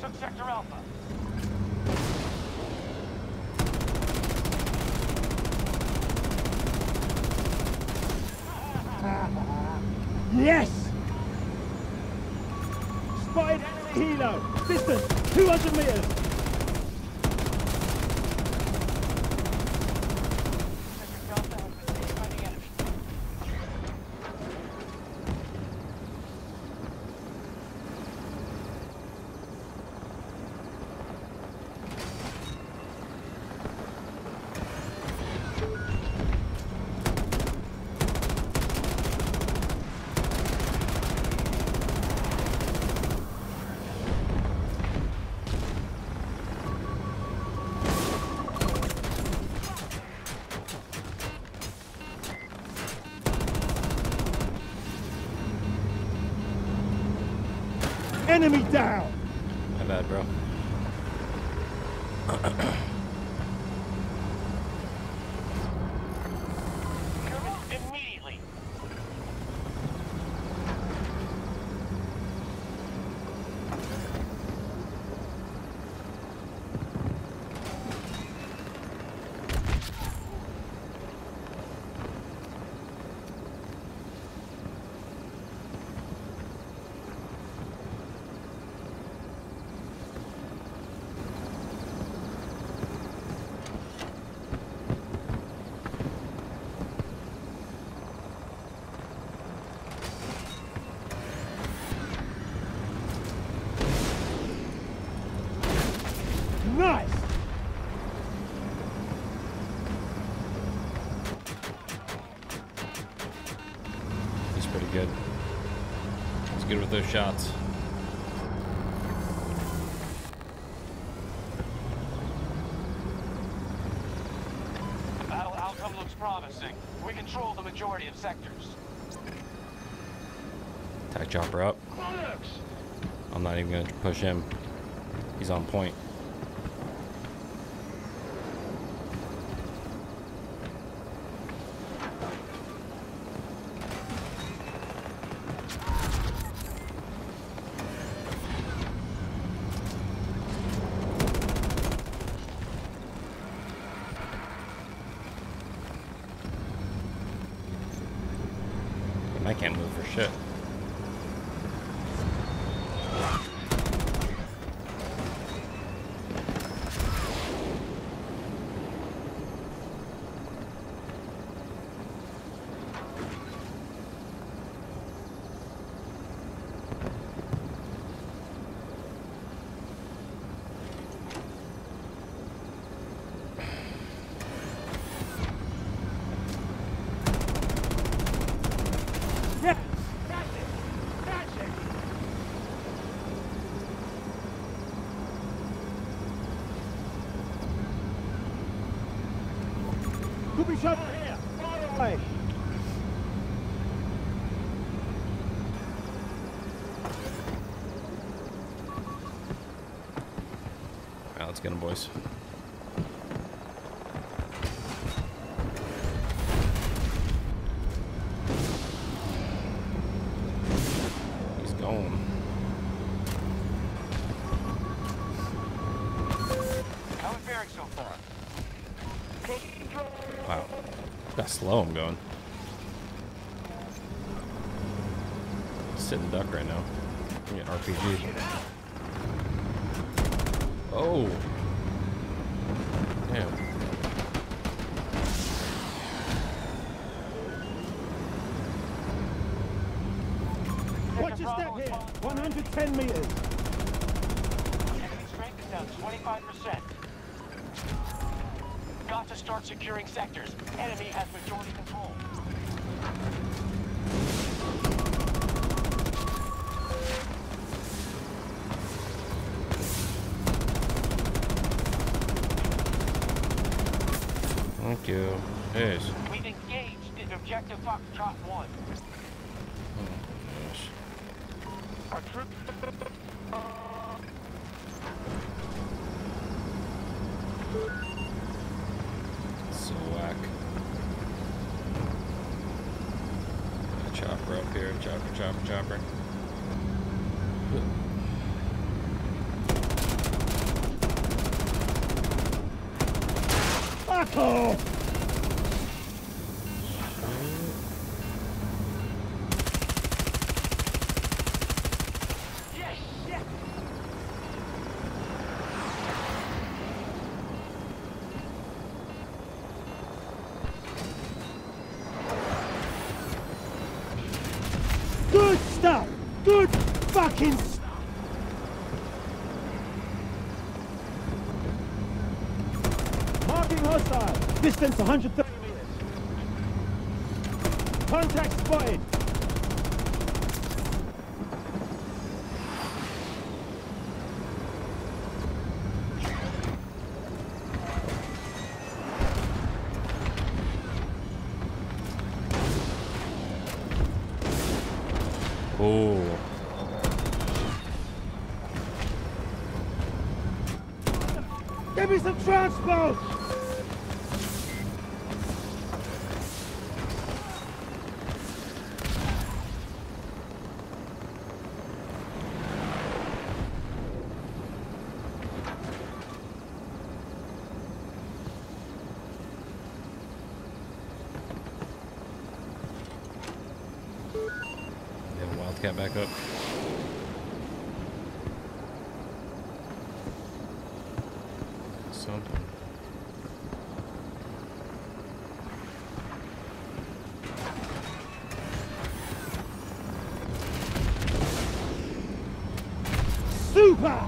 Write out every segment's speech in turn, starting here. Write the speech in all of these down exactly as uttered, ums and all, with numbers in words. took Sector Alpha. Yes! Spotted enemy helo. Distance two hundred meters. Sector Delta has been saved by the enemy. Enemy down! My bad, bro. Immediately. Nice! He's pretty good. He's good with those shots. The battle outcome looks promising. We control the majority of sectors. Attack chopper up. I'm not even going to push him. He's on point. I can't move for shit. Could be shot from here. Fire away. All right, let's get them, boys. He's gone. How is Barrick so far? Wow, that's slow. I'm going. Sitting duck right now. I'm getting R P G. Oh, damn. Watch your step here. one hundred ten meters. Enemy strength is down twenty-five percent. Got to start securing sectors. Enemy has majority control. Thank you. Yes. We've engaged in Objective Fox Chop one. Oh, gosh. Our troops. So whack. Got a chopper up here. Chopper, chopper, chopper. asshole! Good stuff! Good fucking stuff! Hostile. Distance one hundred thirty meters. Contact spotted. Oh. Give me some transport. Wildcat back up. Something. Super!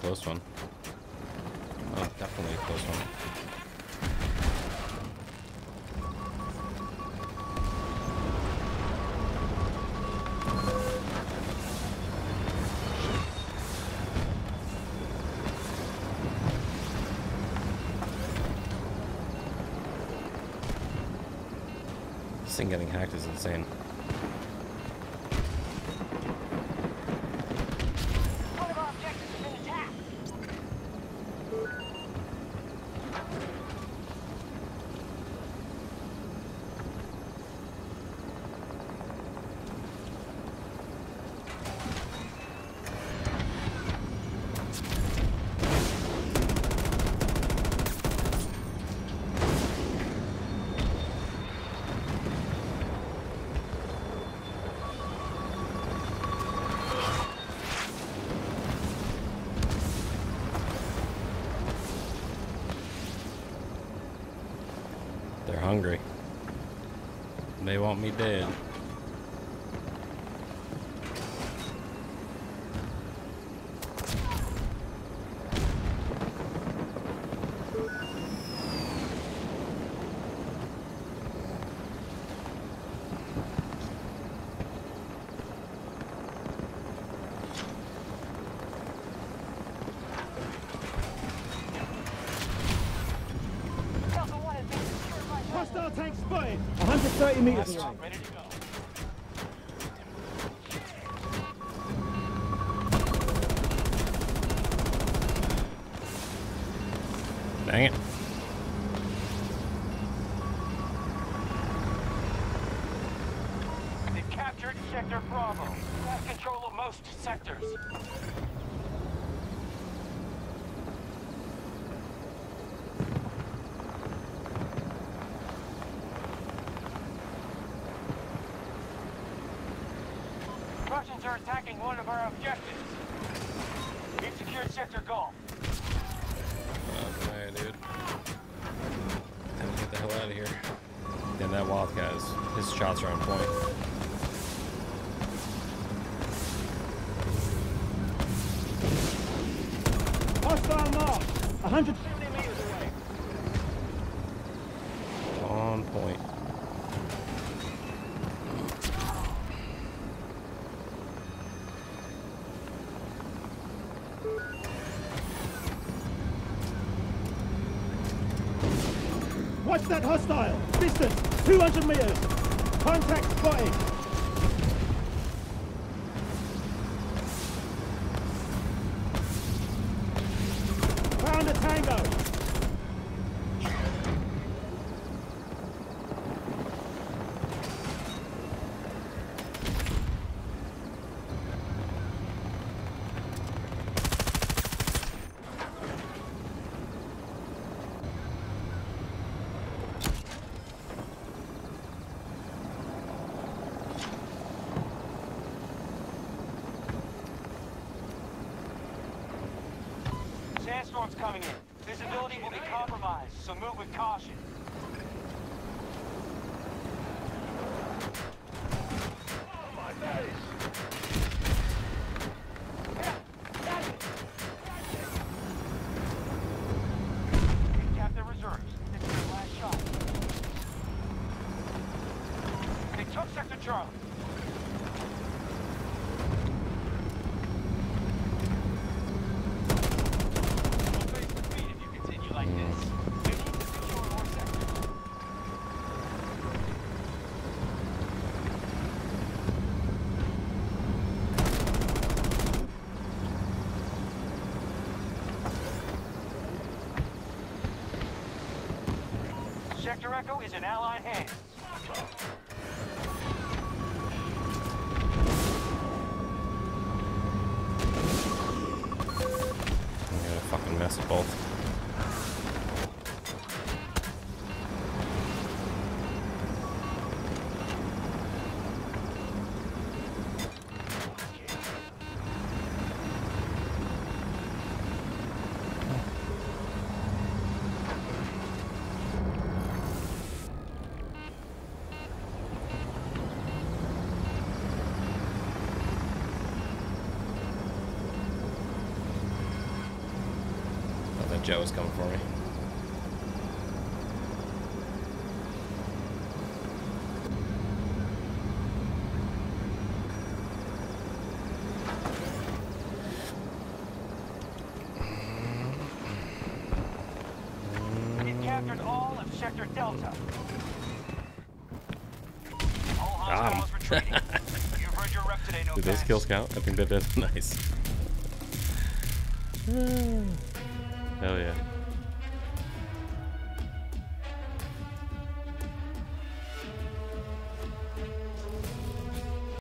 Close one. Oh, definitely a close one. This thing getting hacked is insane. They're hungry. They want me dead. Tank spotted. one hundred thirty meters. Nice. Ready to go. Dang it. They've captured Sector Bravo. They have control of most sectors. Russians are attacking one of our objectives. We've secured Sector Golf. Okay, dude. Time to get the hell out of here. Damn, that Wildcat, his shots are on point. Hostile mark! one hundred. Watch that hostile! Distance, two hundred meters! Contact spotted! Found a tango! Sandstorm's coming in. Visibility will be compromised, so move with caution. Oh, my face! We kept their reserves. This is their last shot. They took Sector Charlie. Sector Echo is in allied hands. I'm gonna fucking mess up both. Joe is coming for me. We've captured all of Sector Delta. All hostiles retreating. You've heard your rep today, no Did those kills count? I think that does. Nice. Hell yeah.